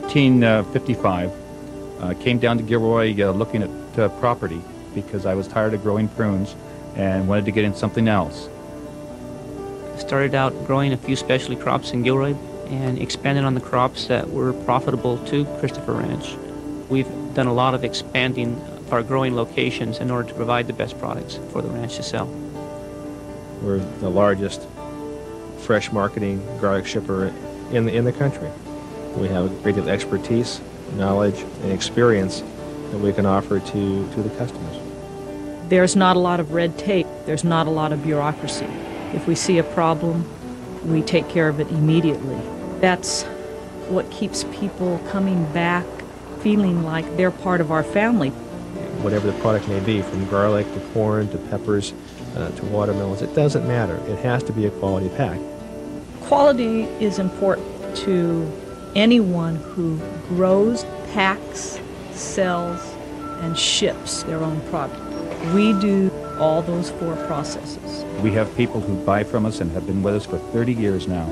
1955, came down to Gilroy looking at property because I was tired of growing prunes and wanted to get in something else. I started out growing a few specialty crops in Gilroy and expanded on the crops that were profitable to Christopher Ranch. We've done a lot of expanding our growing locations in order to provide the best products for the ranch to sell. We're the largest fresh marketing garlic shipper in the country. We have a great deal of expertise, knowledge, and experience that we can offer to the customers. There's not a lot of red tape. There's not a lot of bureaucracy. If we see a problem, we take care of it immediately. That's what keeps people coming back, feeling like they're part of our family. Whatever the product may be, from garlic to corn to peppers to watermelons, it doesn't matter. It has to be a quality pack. Quality is important to anyone who grows, packs, sells, and ships their own product. We do all those four processes. We have people who buy from us and have been with us for 30 years now.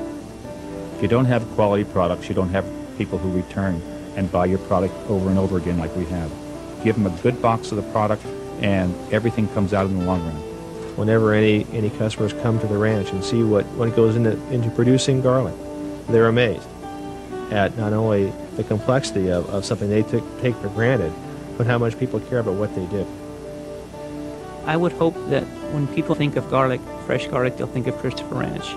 If you don't have quality products, you don't have people who return and buy your product over and over again like we have. Give them a good box of the product and everything comes out in the long run. Whenever any customers come to the ranch and see what goes into producing garlic, they're amazed at not only the complexity of something they take for granted, but how much people care about what they do. I would hope that when people think of garlic, fresh garlic, they'll think of Christopher Ranch.